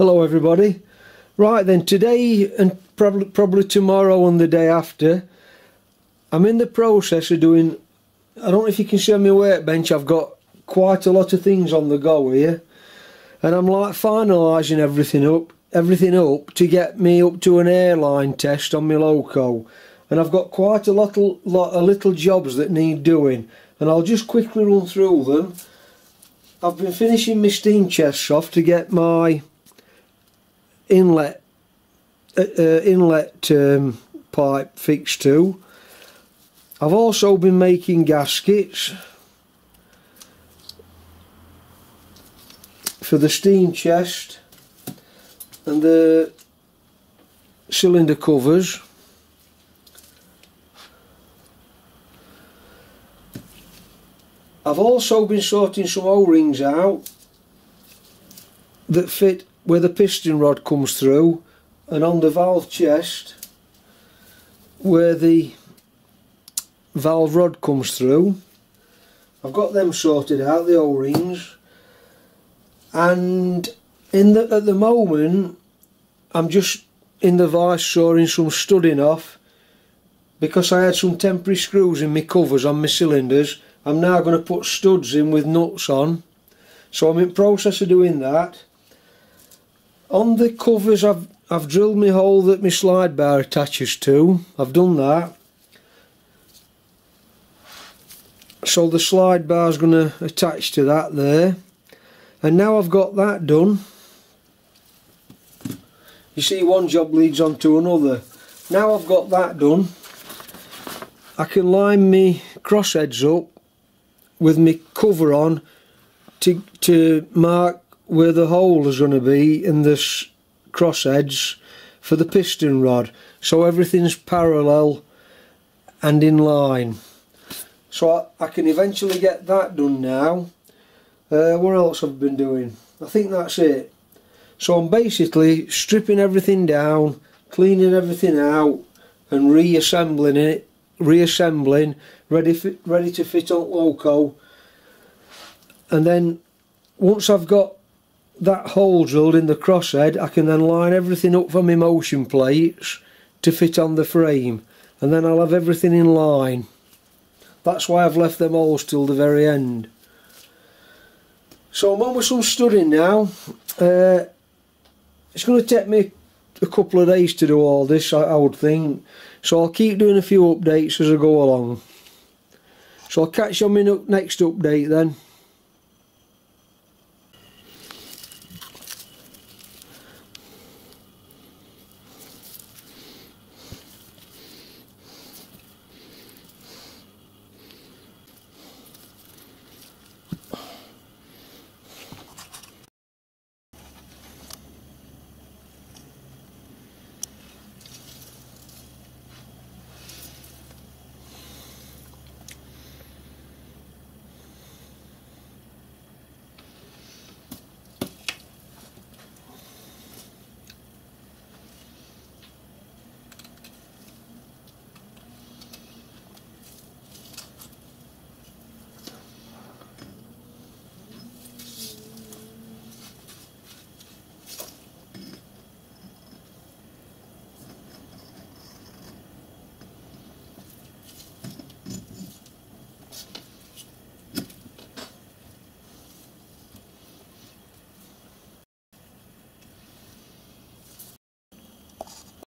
Hello everybody. Right then, today and probably tomorrow and the day after, I'm in the process of doing, I don't know if you can see my workbench, I've got quite a lot of things on the go here, and I'm like finalising everything up to get me up to an airline test on my loco, and I've got quite a lot of little jobs that need doing, and I'll just quickly run through them. I've been finishing my steam chests off to get my inlet pipe fixed to. I've also been making gaskets for the steam chest and the cylinder covers. I've also been sorting some O-rings out that fit where the piston rod comes through, and on the valve chest where the valve rod comes through. I've got them sorted out, the O-rings, and at the moment I'm just in the vice sawing some studding off, because I had some temporary screws in my covers on my cylinders. I'm now going to put studs in with nuts on, so I'm in the process of doing that. On the covers I've drilled my hole that my slide bar attaches to. I've done that, so the slide bar's going to attach to that there, and now I've got that done. You see, one job leads on to another. Now I've got that done, I can line my crossheads up with my cover on to mark where the hole is going to be in this crossheads for the piston rod, so everything's parallel and in line. So I can eventually get that done now. What else I've been doing? I think that's it. So I'm basically stripping everything down, cleaning everything out, and reassembling it, ready to fit on loco. And then once I've got that hole drilled in the crosshead, I can then line everything up for my motion plates to fit on the frame, and then I'll have everything in line. That's why I've left them holes till the very end. So I'm on with some studding now. It's going to take me a couple of days to do all this, I would think, so I'll keep doing a few updates as I go along. So I'll catch you on my next update then.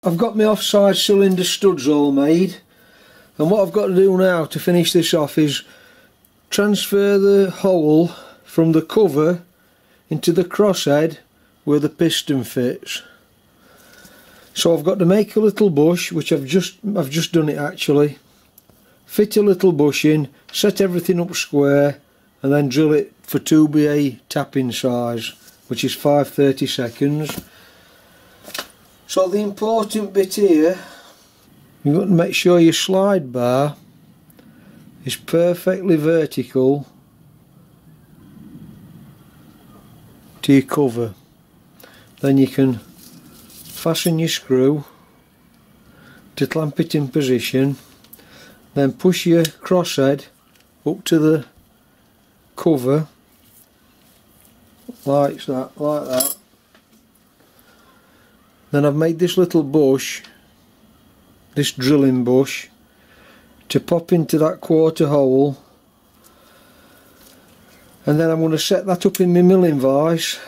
I've got my offside cylinder studs all made, and what I've got to do now to finish this off is transfer the hole from the cover into the crosshead where the piston fits. So I've got to make a little bush, which I've just done it actually, fit a little bush in, set everything up square, and then drill it for 2BA tapping size, which is 5/32. So the important bit here, you've got to make sure your slide bar is perfectly vertical to your cover. Then you can fasten your screw to clamp it in position, then push your crosshead up to the cover like that. Then I've made this little bush, this drilling bush, to pop into that quarter hole, and then I'm going to set that up in my milling vise.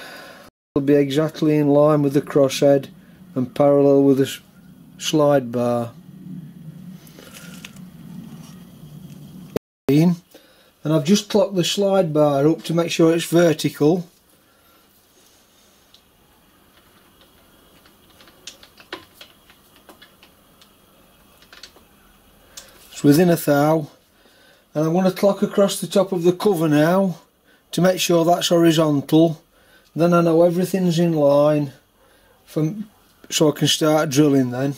It'll be exactly in line with the crosshead and parallel with the slide bar. And I've just clocked the slide bar up to make sure it's vertical. Within a thou, and I'm going to clock across the top of the cover now to make sure that's horizontal. Then I know everything's in line from, so I can start drilling then.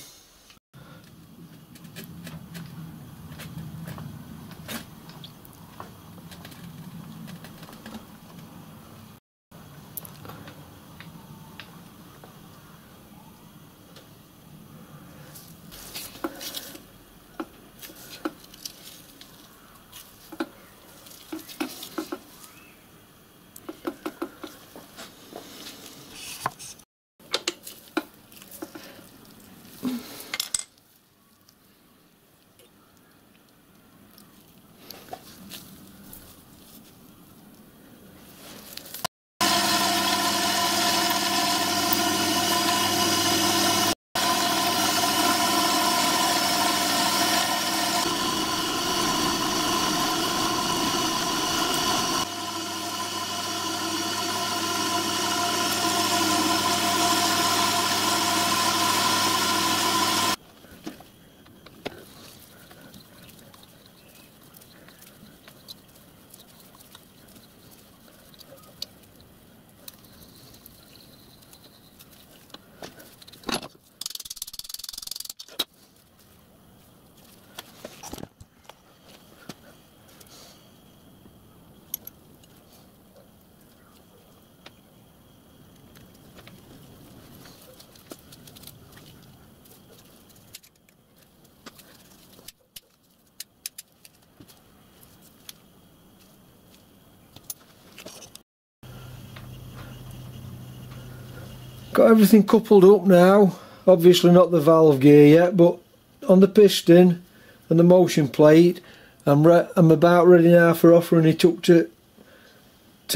Got everything coupled up now, obviously not the valve gear yet, but on the piston and the motion plate I'm about ready now for offering it up to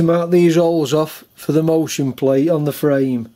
mark these holes off for the motion plate on the frame.